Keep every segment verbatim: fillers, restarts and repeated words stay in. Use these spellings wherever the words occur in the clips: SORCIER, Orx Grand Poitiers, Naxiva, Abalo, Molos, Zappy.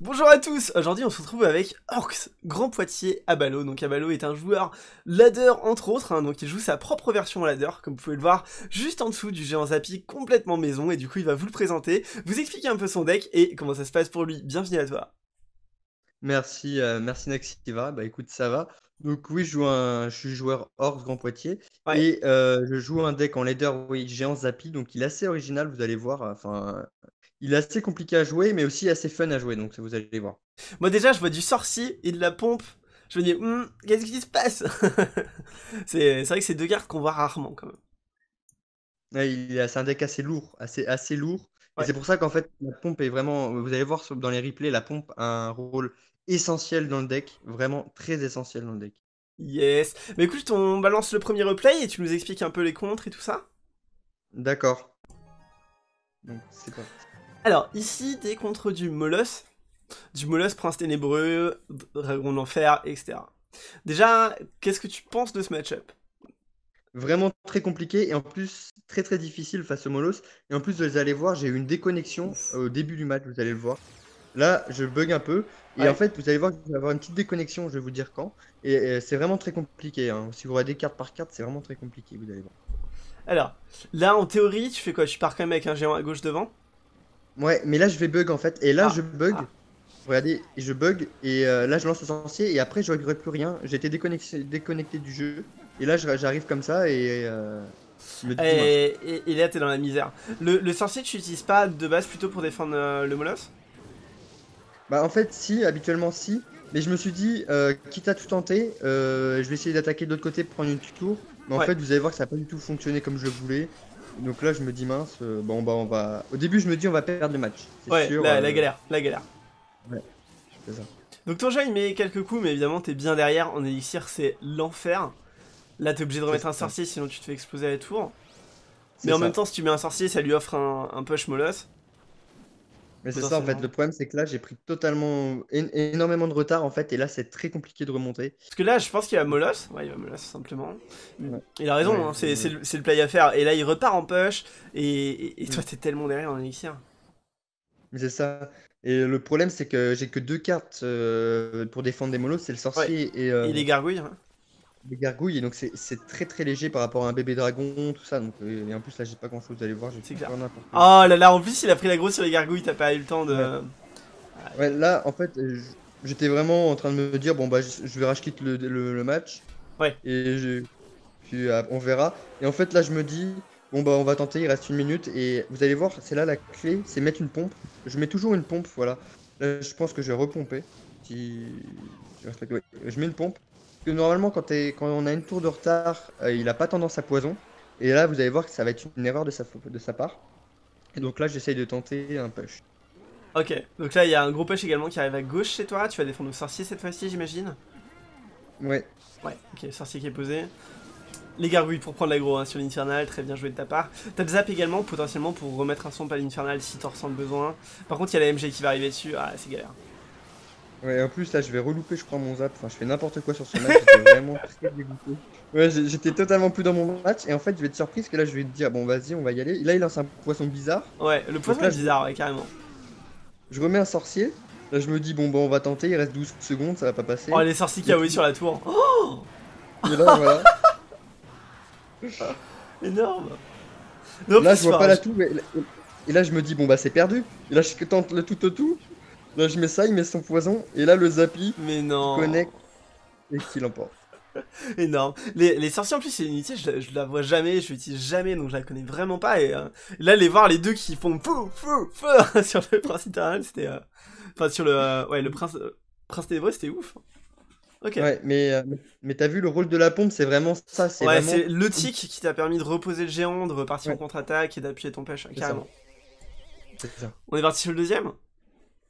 Bonjour à tous, aujourd'hui on se retrouve avec Orx Grand Poitiers Abalo. Donc Abalo est un joueur ladder entre autres, hein, donc il joue sa propre version ladder, comme vous pouvez le voir juste en dessous du géant Zappy complètement maison, et du coup il va vous le présenter, vous expliquer un peu son deck et comment ça se passe pour lui. Bienvenue à toi. Merci, euh, merci Naxiva, bah écoute ça va. Donc oui, je, joue un... je suis joueur Orx Grand Poitiers, ouais. Et euh, je joue un deck en ladder, oui, géant Zappy, donc il est assez original, vous allez voir, enfin... Il est assez compliqué à jouer, mais aussi assez fun à jouer, donc vous allez voir. Moi déjà, je vois du sorcier et de la pompe. Je me dis, hm, qu'est-ce qui se passe? C'est vrai que c'est deux cartes qu'on voit rarement, quand même. Ouais, c'est un deck assez lourd, assez, assez lourd. Ouais. Et c'est pour ça qu'en fait, la pompe est vraiment... Vous allez voir dans les replays, la pompe a un rôle essentiel dans le deck. Vraiment très essentiel dans le deck. Yes. Mais écoute, on balance le premier replay et tu nous expliques un peu les contres et tout ça? D'accord. Donc, c'est parti. Alors, ici, des contre du Molos, du Molos, Prince Ténébreux, Dragon d'Enfer, et cetera. Déjà, qu'est-ce que tu penses de ce match-up? Vraiment très compliqué, et en plus, très très difficile face au Molos. Et en plus, vous allez voir, j'ai eu une déconnexion au début du match, vous allez le voir. Là, je bug un peu, et ouais. En fait, vous allez voir que je vais avoir une petite déconnexion, je vais vous dire quand. Et, et c'est vraiment très compliqué, hein. Si vous regardez carte par carte, c'est vraiment très compliqué, vous allez voir. Alors, là, en théorie, tu fais quoi? Tu pars quand même avec un géant à gauche devant? Ouais, mais là je vais bug en fait, et là ah, je bug, ah. Regardez, je bug, et euh, là je lance le sorcier, et après je regrette plus rien, j'étais déconnecté, déconnecté du jeu, et là j'arrive comme ça, et, euh, me et, et, et là t'es dans la misère. Le, le sorcier tu l'utilises pas de base plutôt pour défendre euh, le Molos? Bah en fait si, habituellement si, mais je me suis dit, euh, quitte à tout tenter, euh, je vais essayer d'attaquer de l'autre côté pour prendre une tour, mais en ouais. fait vous allez voir que ça n'a pas du tout fonctionné comme je le voulais. Donc là je me dis mince, euh, bon bah on va... Au début je me dis on va perdre le match. Ouais, sûr, la, euh... la galère, la galère. Ouais, c'est ça. Donc ton jeu il met quelques coups, mais évidemment t'es bien derrière, en élixir c'est l'enfer. Là t'es obligé de remettre un sorcier, sinon tu te fais exploser à la tour. Mais en ça. même temps si tu mets un sorcier ça lui offre un, un push Molos. Mais c'est ça en fait, le problème c'est que là j'ai pris totalement énormément de retard en fait, et là c'est très compliqué de remonter. Parce que là je pense qu'il va Molos, ouais il va Molos simplement, ouais. Il a raison, ouais, hein, c'est le, le play à faire, et là il repart en push, et, et, et toi t'es tellement derrière en élixir. Mais c'est ça, et le problème c'est que j'ai que deux cartes euh, pour défendre des Molos, c'est le sorcier ouais. et, euh, et les gargouilles. Hein. Les gargouilles, et donc c'est très très léger par rapport à un bébé dragon, tout ça. Donc, et en plus, là j'ai pas grand chose, vous allez voir, j'ai fait faire n'importe quoi. Oh là là, en plus, il a pris la grosse sur les gargouilles, t'as pas eu le temps de. Ouais, ouais là en fait, j'étais vraiment en train de me dire, bon bah je vais racheter le, le, le match. Ouais. Et je... puis on verra. Et en fait, là je me dis, bon bah on va tenter, il reste une minute, et vous allez voir, c'est là la clé, c'est mettre une pompe. Je mets toujours une pompe, voilà. Là je pense que je vais repomper. Si... Ouais. Je mets une pompe. Que normalement quand, quand on a une tour de retard, euh, il n'a pas tendance à poison. Et là vous allez voir que ça va être une erreur de sa, de sa part. Et donc là j'essaye de tenter un push. Ok, donc là il y a un gros push également qui arrive à gauche chez toi. Tu vas défendre le sorcier cette fois-ci j'imagine? Ouais. Ouais, ok, le sorcier qui est posé. Les gargouilles pour prendre l'aggro hein, sur l'infernal, très bien joué de ta part. T'as le zap également potentiellement pour remettre un son à l'infernal si t'en ressens le besoin. Par contre il y a la M G qui va arriver dessus, ah c'est galère. Ouais, en plus là je vais relooper, je prends mon zap, enfin je fais n'importe quoi sur ce match, j'étais vraiment très dégoûté. Ouais, j'étais totalement plus dans mon match, et en fait je vais être surprise que là je vais te dire bon vas-y on va y aller. Là il lance un poisson bizarre. Ouais, le poisson là, est bizarre, je... ouais, carrément. Je remets un sorcier, là je me dis bon bah on va tenter, il reste douze secondes, ça va pas passer. Oh les sorciers K O sur la tour. Oh et là voilà. Énorme. Non, là je vois pas la tour, mais... et là je me dis bon bah c'est perdu, et là je tente le tout au tout. Là je mets ça, il met son poison, et là le Zappy mais non. connecte et qui l'emporte. Énorme. Les, les sorciers en plus c'est une unité, je, je la vois jamais, je l'utilise jamais, donc je la connais vraiment pas. Et euh, là les voir les deux qui font fou fou fou sur le prince internal, c'était... Euh... Enfin sur le... Euh, ouais le prince... Euh, prince ténébreux c'était ouf. Ok. Ouais mais, euh, mais t'as vu le rôle de la pompe, c'est vraiment ça. Ouais vraiment... c'est le tic qui t'a permis de reposer le géant, de repartir ouais. en contre-attaque et d'appuyer ton pêche, carrément. Ça. Ça. On est parti sur le deuxième ?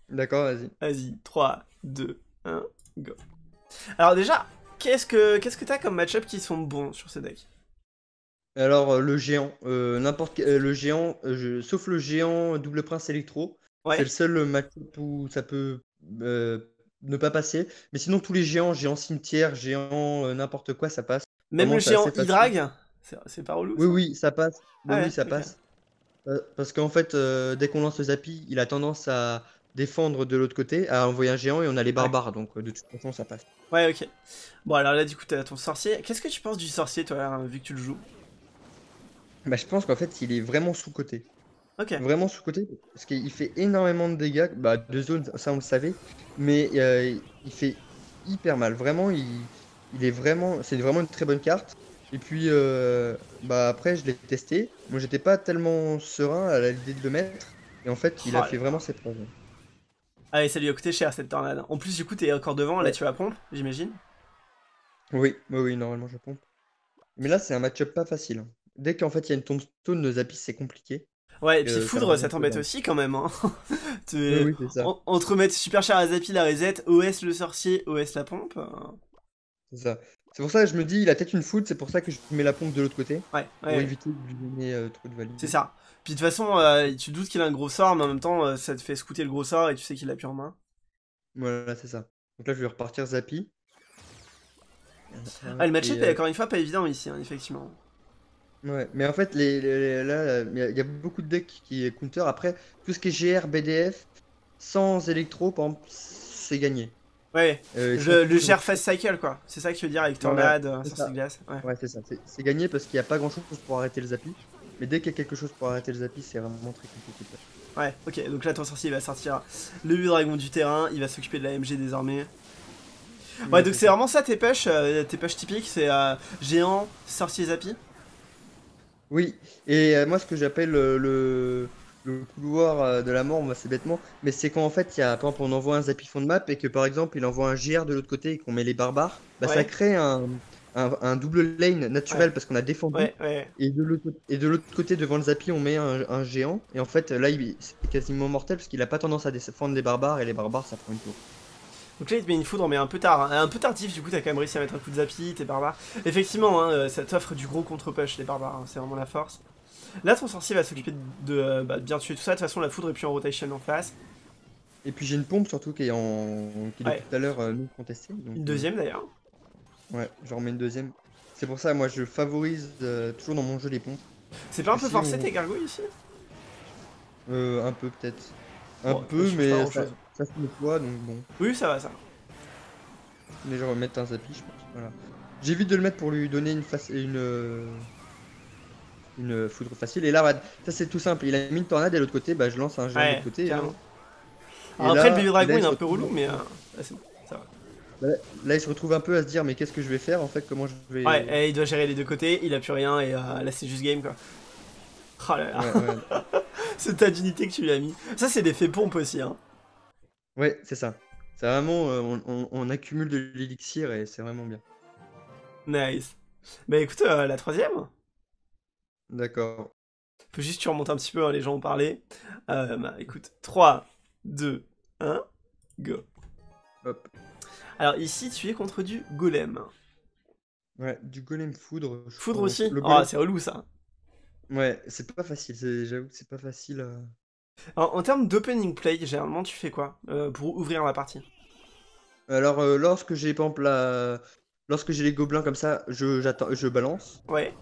D'accord, vas-y. Vas-y, trois, deux, un, go. Alors déjà, qu'est-ce que qu'est-ce que t'as comme match-up qui sont bons sur ces decks? Alors, le géant, euh, n'importe euh, le géant, euh, je, sauf le géant double prince électro. Ouais. C'est le seul match-up où ça peut euh, ne pas passer. Mais sinon, tous les géants, géant cimetière, géant euh, n'importe quoi, ça passe. Même Comment le géant hydrague? C'est pas relou. Oui, ça. oui, ça passe. Ah oui, ouais, oui, ça okay. passe. Parce qu'en fait, euh, dès qu'on lance le Zappy, il a tendance à... défendre de l'autre côté, à envoyer un géant et on a les barbares, ouais. Donc de toute façon ça passe. Ouais, ok. Bon, alors là du coup t'as ton sorcier. Qu'est-ce que tu penses du sorcier toi, hein, vu que tu le joues? Bah je pense qu'en fait il est vraiment sous-côté. Ok. Vraiment sous-côté, parce qu'il fait énormément de dégâts, bah de zone ça on le savait, mais euh, il fait hyper mal, vraiment il, il est vraiment, c'est vraiment une très bonne carte. Et puis euh, bah après je l'ai testé, moi j'étais pas tellement serein à l'idée de le mettre, et en fait il oh, a fait vraiment ses preuves. Ah et ça lui a coûté cher cette tornade. En plus du coup t'es encore devant, là tu vas pompe, j'imagine? Oui, oui, oui, normalement je pompe. Mais là c'est un match-up pas facile. Dès qu'en fait il y a une tombstone, nos Zappy c'est compliqué. Ouais, et puis euh, foudre ça t'embête aussi quand même, hein. tu... oui, oui, ça. En entre mettre super cher à Zappy la reset, O S le sorcier, O S la pompe. C'est ça. C'est pour ça que je me dis, il a peut-être une foudre, c'est pour ça que je mets la pompe de l'autre côté. Ouais, ouais. Pour éviter de lui donner euh, trop de valide. C'est ça. Puis de toute façon, euh, tu doutes qu'il a un gros sort, mais en même temps, euh, ça te fait scouter le gros sort et tu sais qu'il l'a plus en main. Voilà, c'est ça. Donc là, je vais repartir Zappy. Ah, le match-up est euh... encore une fois pas évident ici, hein, effectivement. Ouais, mais en fait, les, les, les, là, il y a beaucoup de decks qui est counter. Après, tout ce qui est G R, B D F, sans électro, par exemple, c'est gagné. Ouais, euh, le, le G R fast cycle quoi, c'est ça que tu veux dire avec tornade, ouais, sorcier de glace. Ouais, ouais c'est ça, c'est gagné parce qu'il n'y a pas grand chose pour arrêter le Zappy, mais dès qu'il y a quelque chose pour arrêter le Zappy, c'est vraiment très compliqué. Ouais, ok, donc là ton sorcier il va sortir le huit dragon du terrain, il va s'occuper de la M G désormais. Ouais, ouais donc c'est vraiment ça tes pushs, euh, tes pushs typiques, c'est euh, géant, sorcier Zappy. Oui, et euh, moi ce que j'appelle euh, le... le couloir de la mort, bah, c'est bêtement, mais c'est quand en fait, y a, par exemple, on envoie un Zappy fond de map et que par exemple il envoie un G R de l'autre côté et qu'on met les barbares, bah, ouais. Ça crée un, un, un double lane naturel, ouais. Parce qu'on a défendu, ouais, ouais. Et de l'autre côté devant le Zappy on met un, un géant et en fait là c'est quasiment mortel parce qu'il a pas tendance à défendre les barbares et les barbares ça prend une tour. Donc là il te met une foudre mais un peu tard, hein. Un peu tardif du coup, t'as quand même réussi à mettre un coup de Zappy, t'es barbare. Effectivement, hein, ça t'offre du gros contre-push les barbares, hein. C'est vraiment la force. Là, ton sorcier va s'occuper de, de euh, bah, bien tuer tout ça. De toute façon, la foudre est plus en rotation en face. Et puis j'ai une pompe surtout qui est en. Qui depuis tout à l'heure euh, non contestée. Donc... Une deuxième d'ailleurs. Ouais, j'en remets une deuxième. C'est pour ça, moi je favorise euh, toujours dans mon jeu les pompes. C'est pas un peu si forcé on... tes gargouilles ici? Euh, un peu peut-être. Un bon, peu, mais ça, ça se nettoie donc bon. Oui, ça va ça. Mais je vais remettre un Zappy, je pense. Voilà. J'évite de le mettre pour lui donner une face. Une. Euh... Une foudre facile, et là, ça c'est tout simple. Il a mis une tornade et de l'autre côté, bah je lance un géant ouais, de l'autre côté. Et alors et après, là, le bébé dragon là, il est un peu relou, mais euh, là, bon, ça va. Là, là, il se retrouve un peu à se dire, mais qu'est-ce que je vais faire en fait? Comment je vais. Ouais, et il doit gérer les deux côtés, il a plus rien, et euh, là c'est juste game quoi. Oh là là, ouais, ouais. C'est ta d'unité que tu lui as mis. Ça, c'est l'effet pompe aussi, hein. Ouais, c'est ça. C'est vraiment, euh, on, on, on accumule de l'élixir et c'est vraiment bien. Nice. Bah écoute, euh, la troisième. D'accord. Faut juste que tu remontes un petit peu, hein, les gens ont parlé. Euh, bah, écoute, trois, deux, un, go. Hop. Alors ici, tu es contre du golem. Ouais, du golem foudre. Foudre crois. Aussi. Ah, oh, c'est relou ça. Ouais, c'est pas facile, j'avoue que c'est pas facile. Euh... Alors, en termes d'opening play, généralement, tu fais quoi euh, pour ouvrir la partie? Alors, euh, lorsque j'ai par exemple, la... lorsque j'ai les gobelins comme ça, je, je balance. Ouais.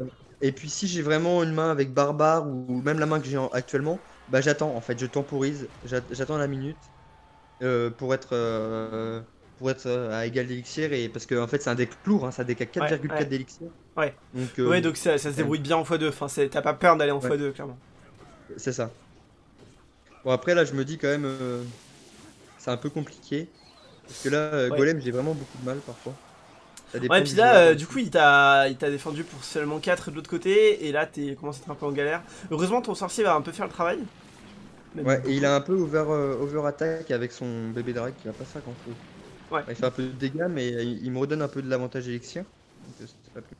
Euh... Et puis si j'ai vraiment une main avec barbare ou même la main que j'ai actuellement, bah j'attends en fait, je temporise, j'attends la minute euh, pour être euh, pour être à égal d'élixir et parce que en fait c'est un deck lourd, hein, ça deck à quatre virgule quatre ouais, ouais. d'élixir. Ouais. Donc, euh, ouais donc ça, ça se débrouille ouais. bien en fois deux, enfin t'as pas peur d'aller en ouais. fois deux clairement. C'est ça. Bon après là je me dis quand même euh, c'est un peu compliqué parce que là euh, ouais. Golem j'ai vraiment beaucoup de mal parfois. Ouais, puis là, euh, du coup, il t'a défendu pour seulement quatre de l'autre côté, et là, t'es commencé à être un peu en galère. Heureusement, ton sorcier va un peu faire le travail. Même ouais, beaucoup. Et il a un peu over, euh, over attack avec son bébé drag qui va pas ça quand il faut. Ouais. Il fait un peu de dégâts, mais il, il me redonne un peu de l'avantage élixir. Donc, pas plus.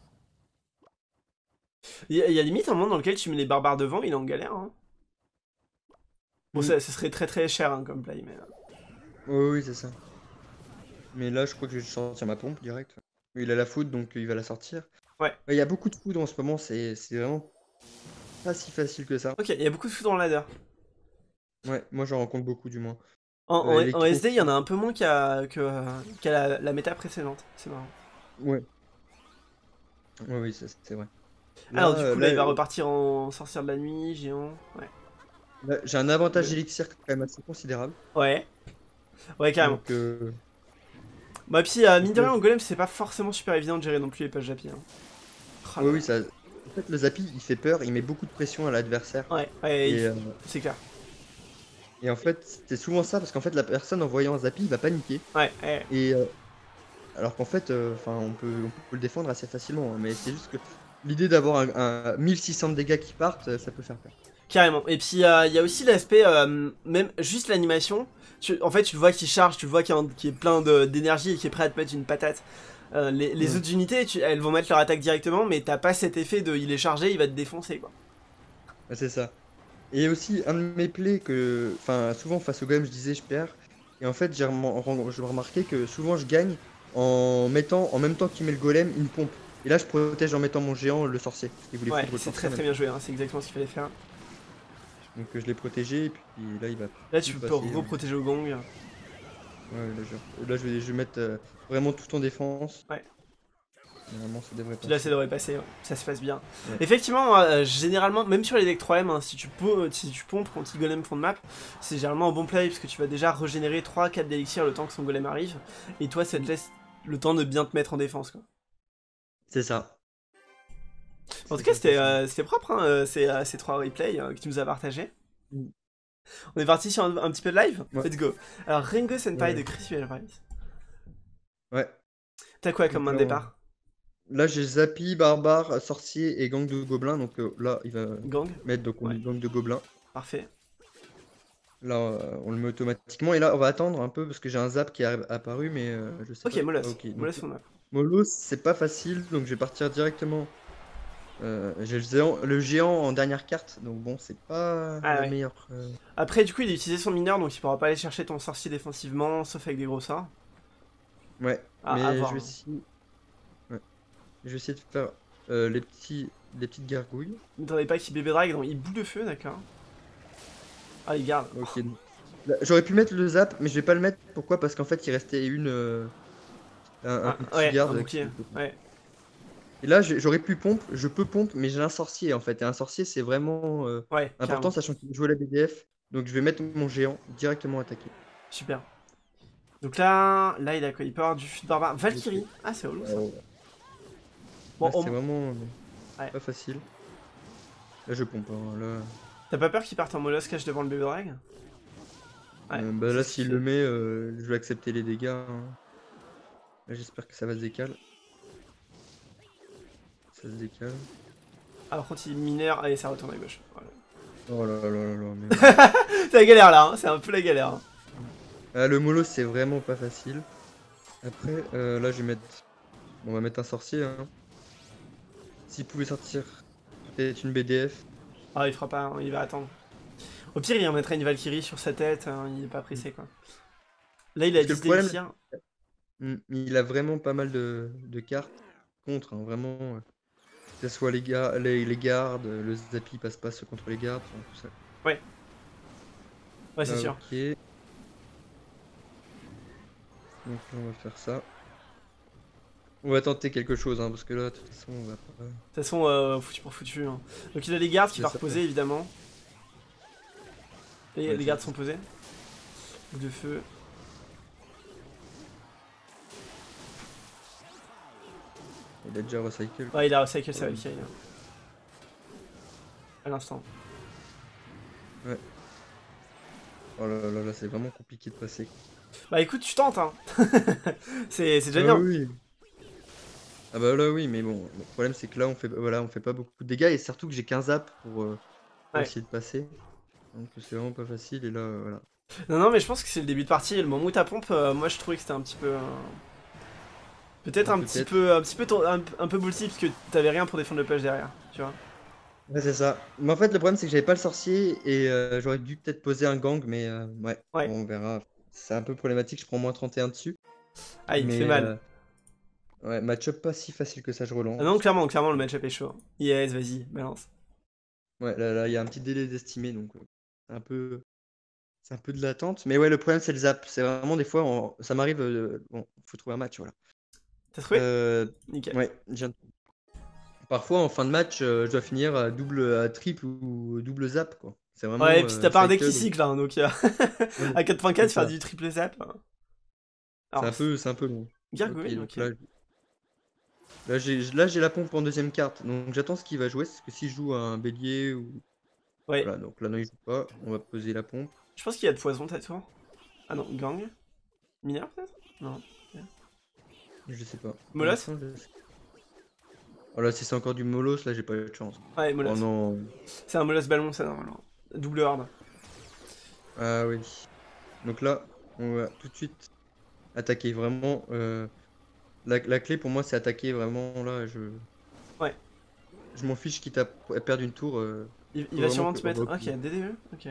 Il y, a, il y a limite un moment dans lequel tu mets les barbares devant, il est en galère. Hein. Bon, mm. ça, ça serait très très cher hein, comme play, mais. Oui, oui, c'est ça. Mais là, je crois que je vais sortir ma pompe direct. Il a la foudre donc il va la sortir. Ouais. Il y a beaucoup de foudre en ce moment, c'est vraiment pas si facile que ça. Ok, il y a beaucoup de foudre en ladder. Ouais, moi j'en rencontre beaucoup du moins. En, euh, en, en S D, il y en a un peu moins qu'à qu qu la, la méta précédente, c'est marrant. Ouais. Ouais, oui, c'est vrai. Là, alors du coup, là, là il va repartir en sorcier de la nuit, géant. Ouais. Ouais, j'ai un avantage d'élixir quand même assez considérable. Ouais. Ouais, carrément. Donc, euh... bah, puis, euh, mine de rien, en golem, c'est pas forcément super évident de gérer non plus les pages Zappy. Hein. Oh, oui, oui, ça. En fait, le Zappy, il fait peur, il met beaucoup de pression à l'adversaire. Ouais, ouais, il... euh... c'est clair. Et en fait, c'est souvent ça, parce qu'en fait, la personne en voyant un Zappy, il va paniquer. Ouais, ouais. Et, euh... alors qu'en fait, euh, on, peut, on peut le défendre assez facilement, hein, mais c'est juste que l'idée d'avoir un, un mille six cents de dégâts qui partent, ça peut faire peur. Carrément. Et puis, il euh, y a aussi l'aspect, euh, même juste l'animation. En fait, tu le vois qui charge, tu le vois qui est, qui est plein d'énergie et qui est prêt à te mettre une patate. Euh, les les mmh. autres unités, tu, elles vont mettre leur attaque directement, mais t'as pas cet effet de il est chargé, il va te défoncer, quoi. C'est ça. Et aussi, un de mes plays que... Enfin, souvent, face au golem, je disais je perds. Et en fait, j'ai remarqué que souvent, je gagne en mettant, en même temps qu'il met le golem, une pompe. Et là, je protège en mettant mon géant, le sorcier. Ouais, c'est très très bien joué, hein, c'est exactement ce qu'il fallait faire. Donc je l'ai protégé et puis là il va... Là tu peux reprotéger au gong. Ouais, là je, là, je, vais, je vais mettre euh, vraiment tout en défense. Ouais. Normalement ça devrait passer. Là ça devrait passer, ouais. Ça se passe bien. Ouais. Effectivement, euh, généralement, même sur les decks trois M, hein, si, tu peux, si tu pompes contre golem fond de map, c'est généralement un bon play parce que tu vas déjà régénérer trois quatre d'élixir le temps que son golem arrive. Et toi ça te laisse le temps de bien te mettre en défense, quoi. C'est ça. En tout cas, c'était euh, propre, hein, ces, ces trois replays euh, que tu nous as partagés. Mm. On est parti sur un, un petit peu de live, ouais. Let's go. Alors, Rengo Senpai ouais. de Chris Paris. Ouais. T'as quoi comme main de départ? Là, j'ai Zappy, Barbare, Sorcier et Gang de Gobelins. Donc euh, là, il va gang. mettre donc, ouais. Gang de Gobelins. Parfait. Là, euh, on le met automatiquement. Et là, on va attendre un peu parce que j'ai un Zap qui est apparu, mais euh, je sais okay, pas. Molos. Ok, Molos. Molos, c'est pas facile, donc je vais partir directement... Euh, j'ai le, le géant en dernière carte, donc bon, c'est pas ah, le ouais. meilleur. Euh... Après, du coup, il a utilisé son mineur, donc il pourra pas aller chercher ton sorcier défensivement, sauf avec des gros sorts. Ouais, ah, mais je vais, essayer... ouais. je vais essayer de faire euh, les, petits... les petites gargouilles. N'attendez pas qu'il bébé drague, donc il boule de feu, d'accord. Ah, il garde. Okay. J'aurais pu mettre le zap, mais je vais pas le mettre. Pourquoi? Parce qu'en fait, il restait une. Euh... Un, un ah, ouais, garde. Un bouclier. Qui... Ouais. Et là, j'aurais pu pompe, je peux pompe, mais j'ai un sorcier en fait. Et un sorcier, c'est vraiment euh, ouais, important, carrément. Sachant qu'il joue à la B D F. Donc je vais mettre mon géant directement attaqué. Super. Donc là, là il a quoi? Il peut avoir du fut barbare. Valkyrie. Ah, c'est relou ça. Ouais, ouais. Bon, on... C'est vraiment euh, ouais. pas facile. Là, je pompe. Hein, là... T'as pas peur qu'il parte en mollusque cache devant le bébé drag? Ouais. Euh, bah là, s'il le met, euh, je vais accepter les dégâts. Hein. J'espère que ça va se décaler. Ça se décale. Alors quand il est mineur, allez ça retourne à gauche. Voilà. Oh là là là là. Mais... c'est la galère là, hein, c'est un peu la galère. Hein. Ah, le mollo c'est vraiment pas facile. Après euh, là je vais mettre, on va mettre un sorcier. Hein. S'il pouvait sortir, peut-être une B D F. Ah il fera pas, hein, il va attendre. Au pire il en mettra une Valkyrie sur sa tête, hein, il est pas pressé quoi. Là il a dix déliciens. Il a vraiment pas mal de, de cartes contre, hein, vraiment. Ouais. Que ce soit les, gar les, les gardes, le Zappy passe pas contre les gardes, enfin, tout ça. Ouais. Ouais, c'est sûr. Ok. Donc là, on va faire ça. On va tenter quelque chose, hein, parce que là, de toute façon, on va pas... De toute façon, euh, foutu pour foutu. Hein. Donc il a les gardes qui va reposer, ouais. évidemment. Et ouais, les gardes sont posés. Boule de feu. Il a déjà recycle. Ouais, il a recycle sa Valkyrie. Hein. À l'instant. Ouais. Oh là là là, c'est vraiment compliqué de passer. Bah écoute, tu tentes, hein. C'est déjà ah, bien. Oui. Ah bah là oui, mais bon, le problème c'est que là on fait, voilà, on fait pas beaucoup de dégâts et surtout que j'ai quinze zaps pour, euh, pour ouais. essayer de passer. Donc c'est vraiment pas facile et là, euh, voilà. Non, non, mais je pense que c'est le début de partie et le moment où ta pompe, euh, moi je trouvais que c'était un petit peu... Euh... Peut-être un, peut petit peu, un petit peu ton, un, un peu bullshit parce que t'avais rien pour défendre le page derrière, tu vois. Ouais c'est ça. Mais en fait le problème c'est que j'avais pas le sorcier et euh, j'aurais dû peut-être poser un gang mais euh, ouais, ouais. Bon, on verra. C'est un peu problématique, je prends moins trente et un dessus. Ah il me fait mal. Euh, ouais, match-up pas si facile que ça, je relance. Ah non clairement, clairement le match-up est chaud. Yes, vas-y, balance. Ouais là là, il y a un petit délai d'estimer donc c'est un peu... C'est un peu de l'attente. Mais ouais le problème c'est le zap, c'est vraiment des fois, on... ça m'arrive, euh... bon, faut trouver un match, voilà. T'as trouvé euh, nickel. Ouais, j'ai... Parfois en fin de match, euh, je dois finir à double, à triple ou double zap quoi. Vraiment, ouais, et puis t'as euh, pas un deck qui cycle, hein, donc euh, à quatre point quatre, faire du triple zap. C'est un peu, c'est un peu long. Gargouille, ok. Là, là j'ai la pompe en deuxième carte, donc j'attends ce qu'il va jouer, parce que s'il joue un bélier ou... Ouais. Voilà, donc là non il joue pas, on va poser la pompe. Je pense qu'il y a de poison, t'as toi. Ah non, gang. Mineur peut-être. Non. Ouais. Je sais pas. Molosse. Oh là, si c'est encore du molosse, là j'ai pas eu de chance. Ouais, molosse. Oh non. C'est un molosse ballon, ça, normalement. Double hard. Ah oui. Donc là, on va tout de suite attaquer vraiment. Euh, la, la clé pour moi, c'est attaquer vraiment là. Je. Ouais. Je m'en fiche qu'il t'a perdu une tour. Euh, il il va sûrement te mettre. Ok, D D E. Ok.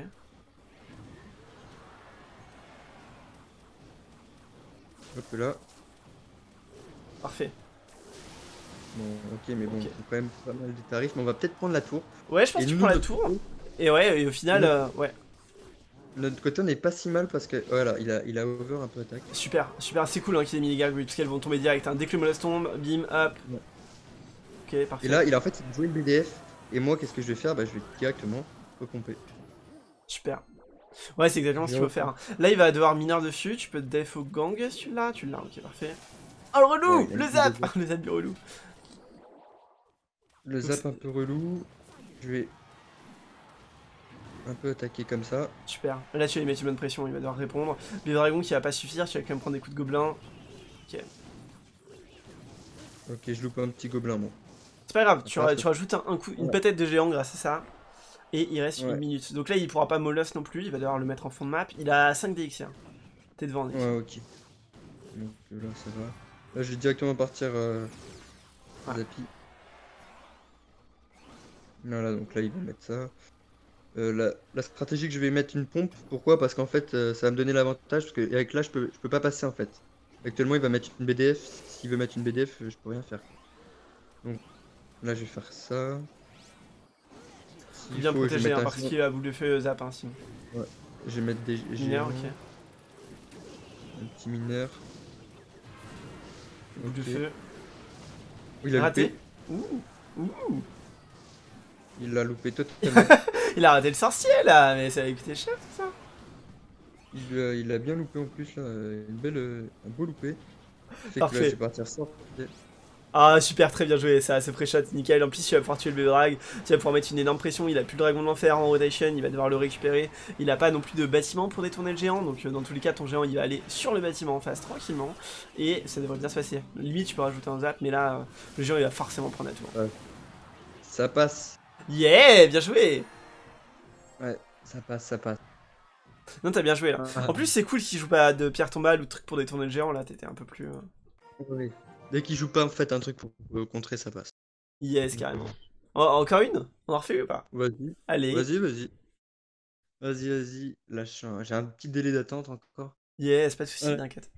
Hop là. Parfait. Bon, ok, mais bon, okay. On a quand même pas mal de tarifs. Mais on va peut-être prendre la tour. Ouais, je pense que tu prends la tour. Coup, et ouais, et au final, euh, ouais. De notre côté, on est pas si mal parce que voilà, il a, il a over un peu attaque. Super, super, c'est cool hein, qu'il ait mis les gargouilles parce qu'elles vont tomber direct. Hein. Dès que le molosse tombe, bim, hop. Ouais. Ok, parfait. Et là, il a en fait joué le B D F. Et moi, qu'est-ce que je vais faire? Bah, je vais directement repomper. Super. Ouais, c'est exactement ce qu'il faut faire. Hein. Là, il va devoir mineur dessus. Tu peux def au gang celui-là. Tu l'as, ok, parfait. Oh le relou, ouais, le zap. Le zap du relou. Le zap un peu relou. Je vais un peu attaquer comme ça. Super. Là tu vas lui mettre une bonne pression, il va devoir répondre. Le dragon qui va pas suffire, tu vas quand même prendre des coups de gobelin. Ok. Ok, je loupe un petit gobelin moi. Bon. C'est pas grave, tu, ra tu rajoutes un, un coup, une ouais. patate de géant grâce à ça. Et il reste ouais. une minute. Donc là il pourra pas molosse non plus, il va devoir le mettre en fond de map. Il a cinq D X R. T'es devant Nick. Ouais ok. Donc là ça va. Là je vais directement partir euh, ah. Zappy. Voilà, donc là il va mettre ça. Euh, la, la stratégie que je vais mettre une pompe, pourquoi? Parce qu'en fait euh, ça va me donner l'avantage, parce que avec là je peux, je peux pas passer en fait. Actuellement il va mettre une B D F, s'il veut mettre une B D F je peux rien faire. Donc là je vais faire ça. Il bien faut, protégé hein, parce qu'il va boule de feu zap hein, sinon. Ouais, je vais mettre des mineurs, ok. Un petit mineur. Boule okay. de feu. Il a raté. Ouh, ouh. Il l'a loupé totalement. Il a raté le sorcier là, mais ça a coûté cher tout ça. Il, euh, il a bien loupé en plus là, une belle, euh, un beau loupé. Parfait. Que, là, je vais partir sans. Ah super, très bien joué ça, c'est pré-shot, nickel. En plus tu vas pouvoir tuer le B-Drag, tu vas pouvoir mettre une énorme pression, il a plus le dragon de l'enfer en rotation, il va devoir le récupérer. Il a pas non plus de bâtiment pour détourner le géant, donc euh, dans tous les cas ton géant il va aller sur le bâtiment en face tranquillement. Et ça devrait bien se passer. Limite tu peux rajouter un zap, mais là euh, le géant il va forcément prendre la tour. Ouais. Ça passe. Yeah, bien joué. Ouais, ça passe, ça passe. Non, t'as bien joué là. Ah, en plus, c'est cool qu'il joue pas de pierre tombale ou de truc pour détourner le géant là, t'étais un peu plus. Euh... Oui. Dès qu'il joue pas, en fait, un truc pour euh, contrer, ça passe. Yes, carrément. Oh, encore une? On en refait ou pas? Vas-y. Allez. Vas-y, vas-y. Vas-y, vas-y. Lâche un. J'ai un petit délai d'attente encore. Yes, pas de soucis, ouais. T'inquiète.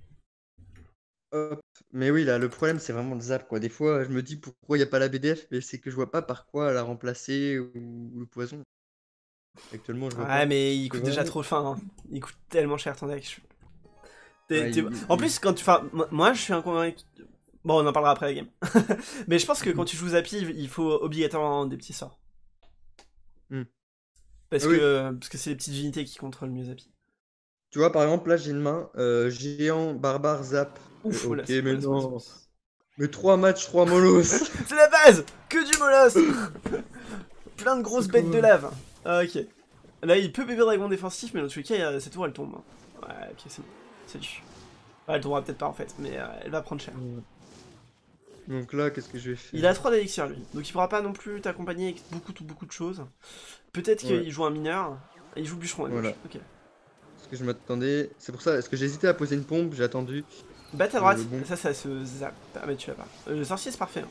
Hop. Mais oui, là, le problème, c'est vraiment le zap, quoi. Des fois, je me dis pourquoi il n'y a pas la B D F, mais c'est que je vois pas par quoi la remplacer ou, ou le poison. Actuellement, je vois ah, pas. mais il coûte vraiment... déjà trop fin. Hein. Il coûte tellement cher ton deck. Je... Ouais, il... En plus, quand tu. Enfin, moi, je suis inconvaincu. Bon, on en parlera après la game. Mais je pense que quand tu joues Zappy, il faut obligatoirement des petits sorts. Mm. Parce, ah, que... Oui. Parce que c'est les petites unités qui contrôlent mieux Zappy. Tu vois, par exemple, là, j'ai une main euh, géant, barbare, zap. Ouf, euh, ok, là, mais non. Place, place. Mais trois matchs, trois molosses. C'est la base. Que du molosse. Plein de grosses bêtes de lave. Ah, ok. Là, il peut bébé dragon défensif, mais dans tous les cas, cette tour elle tombe. Ouais, ok, c'est bon. Salut. Ouais, elle tombera peut-être pas en fait, mais euh, elle va prendre cher. Donc là, qu'est-ce que je vais faire? Il a trois d'élixir lui, donc il pourra pas non plus t'accompagner avec beaucoup, tout, beaucoup de choses. Peut-être ouais. qu'il joue un mineur, et il joue bûcheron à gauche. Voilà. Ok. Parce que je m'attendais. C'est pour ça, est-ce que j'hésitais à poser une pompe? J'ai attendu. Batte à droite, euh, bon. ça, ça se zappe. Ah, mais tu l'as pas. Euh, le sorcier, c'est parfait. Hein.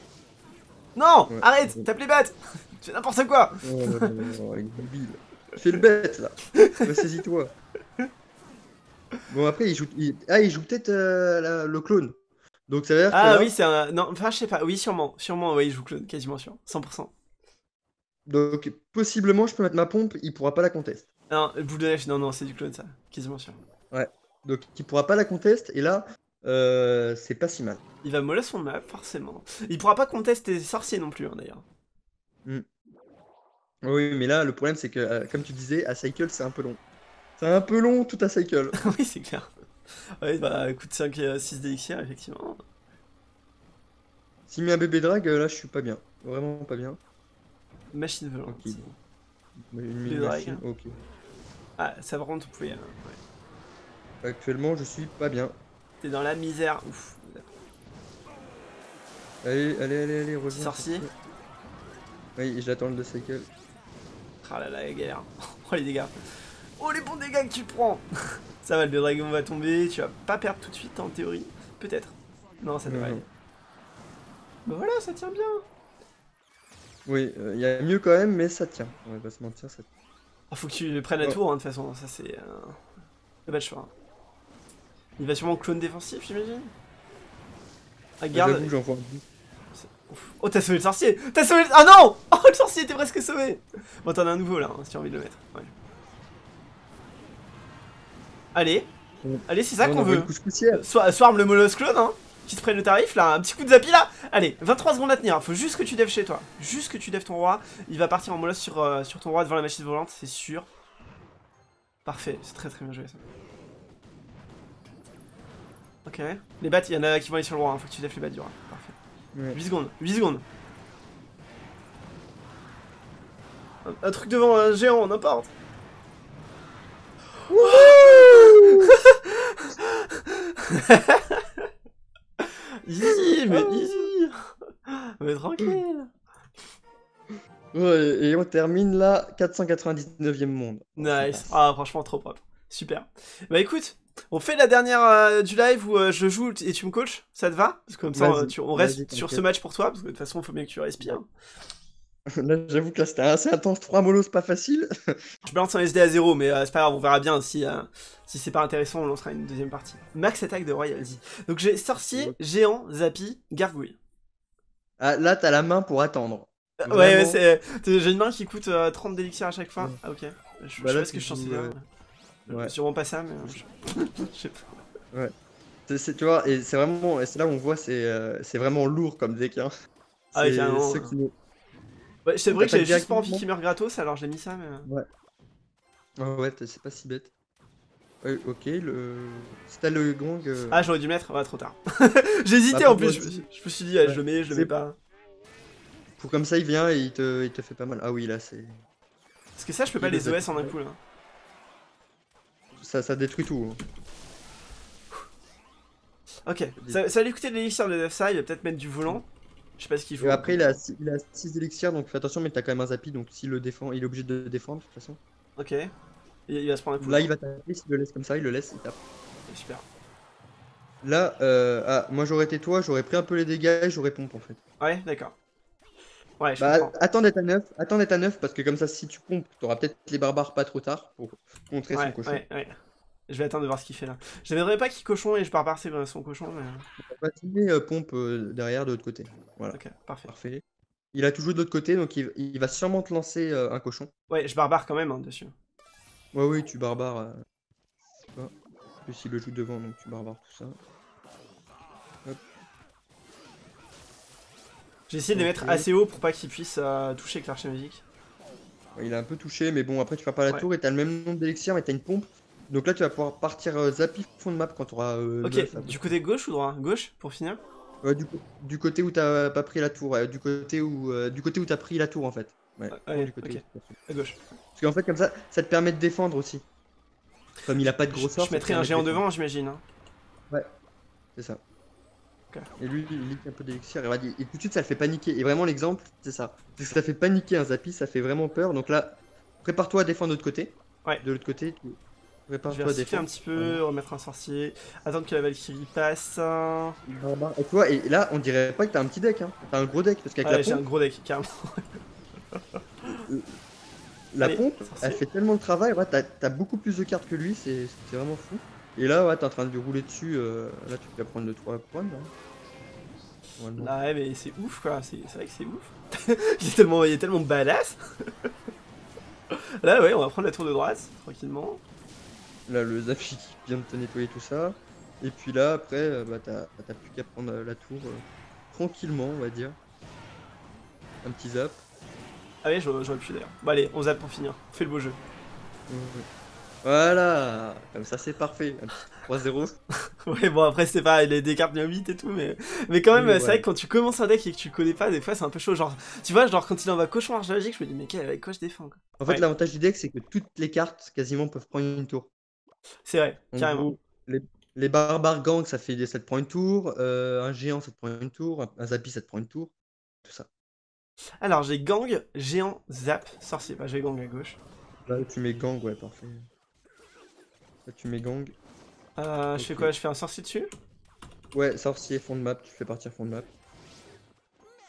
Non ouais. Arrête, tape les bêtes. Tu fais n'importe quoi. Oh, non, non, non, il est débile. Fais le bête, là. Ressaisis-toi. Bon, après, il joue, il... Ah, il joue peut-être euh, la... le clone. Donc, ça veut dire que Ah, là... oui, c'est un... Non, enfin, je sais pas. Oui, sûrement. Sûrement, oui, il joue clone, quasiment sûr. cent pour cent. Donc, possiblement, je peux mettre ma pompe, il pourra pas la contester. Non, le boule de neige, non, non, c'est du clone, ça. Quasiment sûr. Ouais. Donc, il pourra pas la contester, et là... Euh, c'est pas si mal. Il va moller son map, forcément. Il pourra pas contester les sorciers non plus, hein, d'ailleurs. Mm. Oui, mais là, le problème, c'est que, euh, comme tu disais, à Cycle, c'est un peu long. C'est un peu long, tout à Cycle. Oui, c'est clair. Ouais, bah, écoute, cinq et six D X R, effectivement. S'il met un bébé drague, euh, là, je suis pas bien. Vraiment pas bien. Machine volante. Ok. Mais une bébé machine, drague. Ok. Ah, ça va rendre tout pouillard. Ouais. Actuellement, je suis pas bien. T'es dans la misère. Ouf. Allez, allez, allez, allez, reviens. Sorcier. Oui, j'attends le Cycle. Ah là là, la galère. Oh les dégâts. Oh les bons dégâts que tu prends. Ça va, le dragon va tomber. Tu vas pas perdre tout de suite en théorie. Peut-être. Non, ça devrait aller. Bah voilà, ça tient bien. Oui, il euh, y a mieux quand même, mais ça tient. On va pas se mentir, ça tient. Oh, faut que tu prennes la oh. tour, hein, de toute façon. Ça, c'est euh, le bad choix. Il va sûrement clone défensif, j'imagine. Regarde. Ah, j'en vois un bout. Oh, t'as sauvé le sorcier! T'as sauvé le... Ah non! Oh, le sorcier était presque sauvé! Bon, t'en as un nouveau là, hein, si tu as envie de le mettre. Ouais. Allez, bon. Allez, c'est ça qu'on veut. Soit Swarm le Molos clone, hein, qui se prenne le tarif là, un petit coup de Zappy là! Allez, vingt-trois secondes à tenir, faut juste que tu devs chez toi. Juste que tu devs ton roi. Il va partir en Molos sur, euh, sur ton roi devant la machine volante, c'est sûr. Parfait, c'est très très bien joué ça. Ok, les battes, il y en a qui vont aller sur le roi, hein. Faut que tu devs les battes du roi. Parfait. Ouais. huit secondes, huit secondes. Un, un truc devant un géant, n'importe. Easy, mais easy. Mais tranquille. Ouais, et on termine là, quatre cent quatre-vingt-dix-neuvième monde. Nice, ah franchement trop propre, super. Bah écoute, on fait la dernière euh, du live où euh, je joue et tu me coaches, ça te va? Parce que comme ça, on, tu, on reste sur ce match pour toi, parce que de toute façon, il faut bien que tu respires. Là, j'avoue que là, c'était assez intense, trois molos, pas facile. Je balance un S D à zéro, mais euh, c'est pas grave, on verra bien. Si, euh, si c'est pas intéressant, on lancera une deuxième partie. Max attaque de Royalty. Donc j'ai sorcier, ouais. Géant, Zappy, gargouille. Ah, là, t'as la main pour attendre. Vraiment. Ouais, ouais, j'ai une main qui coûte euh, trente d'élixir à chaque fois. Ouais. Ah, ok. Je, bah, je sais pas ce que je chantais. Ouais. Sûrement pas ça, mais euh, je... je sais pas. Ouais. C est, c est, tu vois, et c'est vraiment, et c'est là où on voit, c'est euh, vraiment lourd comme deck. Hein. Ah oui, carrément. C'est qui... ouais, vrai que j'avais juste pas envie qu'il meure gratos, alors j'ai mis ça, mais. Ouais. Oh, ouais, c'est pas si bête. Euh, ok, le. C'était le gong. Euh... Ah, j'aurais dû mettre, ouais, trop tard. J'ai hésité bah, en plus, je, je me suis dit, ouais, ouais. je le mets, je le mets pas. Pour comme ça, il vient et il te, il te fait pas mal. Ah oui, là, c'est. Parce que ça, je peux il pas les O S en un coup, là. Ça, ça détruit tout. Ok, ça, ça va lui coûter de l'élixir de ça, il va peut-être mettre du volant. Je sais pas ce qu'il faut. Et après, il a six élixirs, donc fais attention, mais t'as quand même un Zappy, donc s'il le défend, il est obligé de le défendre de toute façon. Ok, il, il va se prendre un coup. Là, il va taper, s'il le laisse comme ça, il le laisse, il tape. Super. Là, euh, ah, moi j'aurais été toi, j'aurais pris un peu les dégâts et j'aurais pompe en fait. Ouais, d'accord. Ouais, je bah, comprends. Attends d'être à neuf, attends d'être à neuf, parce que comme ça, si tu pompes, t'auras peut-être les barbares pas trop tard pour contrer ouais, son cochon. Ouais, ouais. Je vais attendre de voir ce qu'il fait là. J'aimerais pas qu'il cochon et je pars passer son cochon. Mais... bah, il euh, pompe euh, derrière de l'autre côté. Voilà. Ok, parfait. Parfait. Il a toujours de l'autre côté, donc il, il va sûrement te lancer euh, un cochon. Ouais, je barbare quand même hein, dessus. Ouais, oui, tu barbares. Euh... Oh. En plus, il le joue devant, donc tu barbares tout ça. J'ai essayé de les mettre assez haut pour pas qu'il puisse euh, toucher avec l'archer magique. Ouais, il a un peu touché, mais bon, après tu perds pas la ouais. tour et t'as le même nombre d'élixir, mais t'as une pompe. Donc là, tu vas pouvoir partir euh, Zappy fond de map quand t'auras. Euh, ok, neuf, du côté gauche ou droit? Gauche pour finir euh, du, du côté où t'as pas pris la tour, euh, du côté où euh, du côté où t'as pris la tour en fait. Ouais, ah, ouais du côté okay. où à gauche. Parce qu'en fait, comme ça, ça te permet de défendre aussi. Comme il a pas de gros sort. Je mettrais un géant devant, j'imagine. Hein. Ouais, c'est ça. Et lui, il nique un peu d'élixir et, et tout de suite ça le fait paniquer. Et vraiment l'exemple, c'est ça. Parce que ça fait paniquer un Zappy, ça fait vraiment peur. Donc là, prépare-toi à défendre de l'autre côté. Ouais. De l'autre côté, tu... prépare-toi à défendre. Un petit peu, ouais. Remettre un sorcier, attendre que la Valkyrie passe. Et toi, et là, on dirait pas que t'as un petit deck. Hein. T'as un gros deck parce qu'avec ouais, la pompe. J'ai un gros deck, carrément. La Allez, pompe, sorcier. Elle fait tellement de travail. Ouais, t'as beaucoup plus de cartes que lui, c'est vraiment fou. Et là, ouais, t'es en train de lui rouler dessus, euh, là tu peux prendre le trois points. Là. Ouais, ah ouais, mais c'est ouf quoi, c'est vrai que c'est ouf. il, est tellement, il est tellement badass. Là, ouais, on va prendre la tour de droite, tranquillement. Là, le Zappy qui vient de te nettoyer tout ça. Et puis là, après, bah, t'as plus qu'à prendre la tour euh, tranquillement, on va dire. Un petit zap. Ah oui, j'aurais pu d'ailleurs. Bon allez, on zappe pour finir, on fait le beau jeu. Mmh. Voilà, comme ça c'est parfait. trois zéro. Ouais, bon après c'est pareil, les des cartes huit et tout, mais mais quand même, oui, c'est ouais. Vrai que quand tu commences un deck et que tu connais pas, des fois c'est un peu chaud. Genre, tu vois, genre quand il envoie cochon argent magique, je me dis, mais avec quoi je défends quoi. En fait, ouais. L'avantage du deck, c'est que toutes les cartes quasiment peuvent prendre une tour. C'est vrai, carrément. Les, les barbares gang, ça fait des ça te prend une tour, euh, un géant ça te prend une tour, un zappy ça te prend une tour, tout ça. Alors j'ai gang, géant, zap, sorcier. Bah j'ai gang à gauche. Là tu mets gang, ouais, parfait. Là tu mets gang. Euh, okay. Je fais quoi? Je fais un sorcier dessus? Ouais, sorcier, fond de map, tu fais partir fond de map.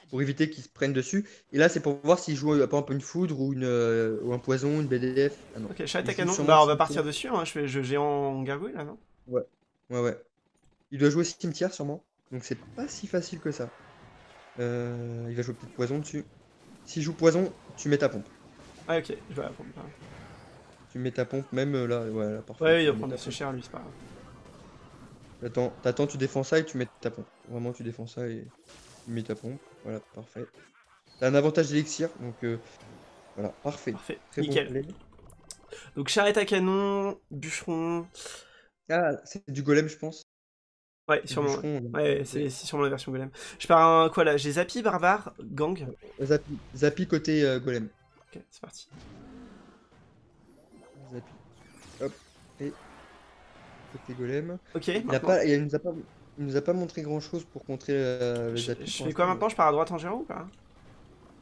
Pour éviter qu'ils se prennent dessus. Et là c'est pour voir s'ils jouent par exemple une foudre ou, une, euh, ou un poison, une B D F. Ah, non. Ok, chat attaque à non. Bah on va partir dessus, hein. Je fais je, géant gargouille là, non? Ouais, ouais, ouais. Il doit jouer au cimetière sûrement. Donc c'est pas si facile que ça. Euh, il va jouer peut-être poison dessus. S'il joue poison, tu mets ta pompe. Ah ok, je vais la pompe. Là. Tu mets ta pompe même euh, là, ouais, là parfait. Ouais, il va prendre assez cher lui, c'est pas grave. Attends, t'attends, tu défends ça et tu mets ta pompe. Vraiment, tu défends ça et tu mets ta pompe. Voilà, parfait. T'as un avantage d'élixir, donc euh, voilà, parfait. Parfait, très nickel. Bon. Donc charrette à canon, bûcheron. Ah, c'est du golem, je pense. Ouais, sûrement. Bûcheron, ouais, c'est sûrement la version golem. Je pars un quoi là? J'ai zappy, barbare, gang. Zappy, zappy côté euh, golem. Ok, c'est parti. Zappy. Hop, et côté golem. Ok, il, a pas, il, nous a pas, il nous a pas montré grand chose pour contrer euh, le zappy. Je, je fais quoi maintenant? Je pars à droite en géant ou pas?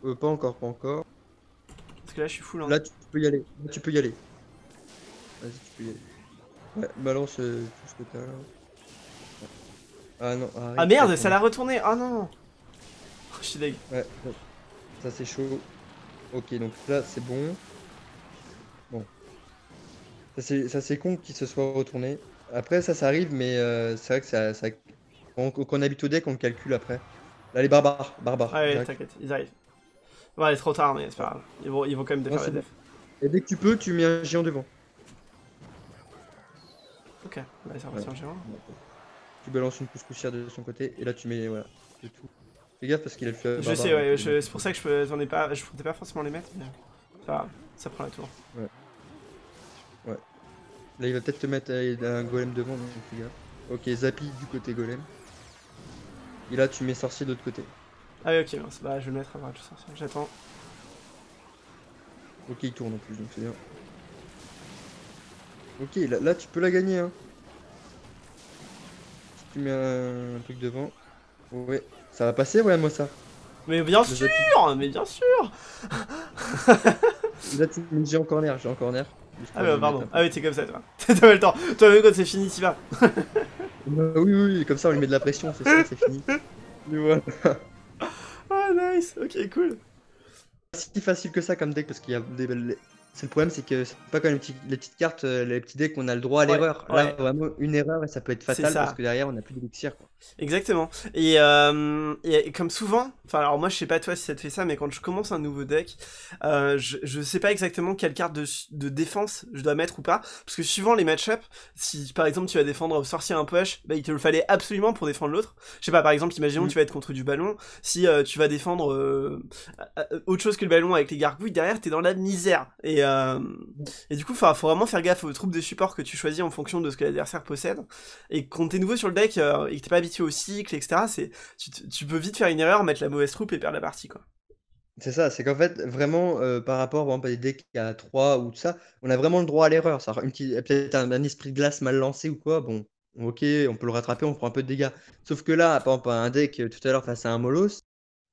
euh, Pas encore, pas encore. Parce que là je suis full. Hein. Là tu peux y aller. Là, tu peux y aller. Vas-y, tu peux y aller. Ouais, balance euh, tout ce que t'as là. Ah non, arrête. Ah merde, ça l'a retourné. Ah non. Oh, je suis deg. Ouais, ouais. Ça c'est chaud. Ok, donc là c'est bon. Bon. Ça c'est con qu'il se soit retourné. Après ça, ça arrive, mais euh, c'est vrai que ça... ça... On, quand on habite au deck, on le calcule après. Là les barbares, barbares. Ah ouais, t'inquiète, ils arrivent. Ouais, c'est trop tard, mais c'est pas grave. Ils vont, ils vont quand même défaire ouais, la def. Bon. Et dès que tu peux, tu mets un géant devant. Ok, bah, ça ouais. Un géant. Tu balances une couscoussière de son côté et là tu mets voilà, c'est tout. Fais gaffe parce qu'il a le feu. Je sais, ouais, c'est pour ça que je j'en ai pas, je comptais pas forcément les mettre, mais enfin, ça prend la tour. Ouais. Ouais. Là il va peut-être te mettre un golem devant, donc fais gaffe. Ok, zappy du côté golem. Et là tu mets sorcier de l'autre côté. Ah oui, ok, mince. Bah je vais le mettre à droite, sorcier. J'attends. Ok, il tourne en plus, donc c'est bien. Ok, là, là tu peux la gagner hein. Si tu mets un, un truc devant. Ouais, ça va passer, ouais moi ça. Mais bien sûr, mais bien sûr. Là tu me dis en corner, j'ai en corner. Ah bah pardon, ah oui t'es comme ça toi. T'as pas le temps, toi même quand c'est fini t'y vas. Bah, oui oui, comme ça on lui met de la pression, c'est ça, c'est fini. Mais voilà. Ah nice, ok cool. C'est si facile que ça comme deck parce qu'il y a des belles... C'est le problème, c'est que c'est pas comme les, petits, les petites cartes, les petits decks qu'on a le droit à ouais, l'erreur. Là, ouais. Vraiment, une erreur et ça peut être fatal parce que derrière, on n'a plus d'élixir. Exactement. Et, euh, et comme souvent, enfin, alors moi, je sais pas toi si ça te fait ça, mais quand je commence un nouveau deck, euh, je, je sais pas exactement quelle carte de, de défense je dois mettre ou pas. Parce que suivant les match-up, si par exemple tu vas défendre au sorcier un push, bah, il te le fallait absolument pour défendre l'autre. Je sais pas, par exemple, imaginons que tu vas être contre du ballon. Si euh, tu vas défendre euh, autre chose que le ballon avec les gargouilles, derrière, t'es dans la misère. Et Et, euh, et du coup, faut vraiment faire gaffe aux troupes de support que tu choisis en fonction de ce que l'adversaire possède. Et quand t'es nouveau sur le deck euh, et que t'es pas habitué au cycle, et cetera, tu, tu peux vite faire une erreur, mettre la mauvaise troupe et perdre la partie, quoi. C'est ça, c'est qu'en fait, vraiment, euh, par rapport par exemple, à des decks à trois ou tout ça, on a vraiment le droit à l'erreur. Peut-être un, un esprit de glace mal lancé ou quoi, bon, ok, on peut le rattraper, on prend un peu de dégâts. Sauf que là, par exemple, un deck tout à l'heure face à un Molos,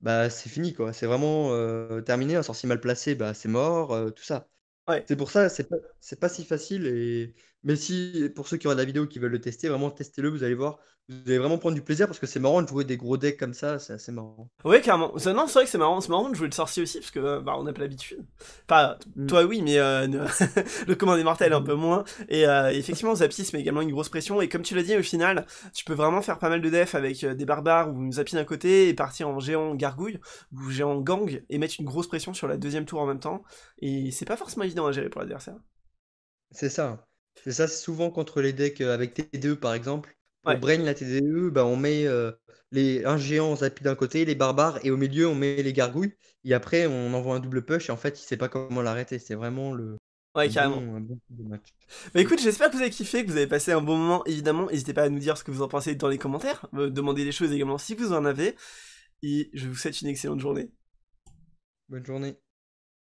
bah c'est fini, quoi. C'est vraiment euh, terminé, un sorcier mal placé, bah c'est mort, euh, tout ça. Ouais. C'est pour ça, c'est pas, pas si facile, et... mais si pour ceux qui regardent la vidéo qui veulent le tester, vraiment testez-le, vous allez voir, vous allez vraiment prendre du plaisir parce que c'est marrant de jouer des gros decks comme ça, c'est assez marrant. Ouais, carrément. Non, c'est vrai que c'est marrant, c'est marrant de jouer le sorcier aussi parce que bah, on n'a pas l'habitude. Pas mm. Toi, oui, mais euh, le commun des mortels un peu moins. Et euh, effectivement, Zappy se met également une grosse pression. Et comme tu l'as dit, au final, tu peux vraiment faire pas mal de def avec des barbares ou une Zappy d'un côté et partir en géant gargouille ou géant gang et mettre une grosse pression sur la deuxième tour en même temps. Et c'est pas forcément évident à gérer pour l'adversaire. C'est ça. C'est ça, c'est souvent contre les decks avec T deux par exemple. Au Ouais. Brain, la T D E, bah, on met euh, les, un géant Zappy d'un côté, les barbares, et au milieu, on met les gargouilles. Et après, on envoie un double push, et en fait, il sait pas comment l'arrêter. C'est vraiment le Ouais, un carrément. bon, un bon type de match. Bah écoute, j'espère que vous avez kiffé, que vous avez passé un bon moment, évidemment. N'hésitez pas à nous dire ce que vous en pensez dans les commentaires, me demander des choses également si vous en avez. Et je vous souhaite une excellente journée. Bonne journée.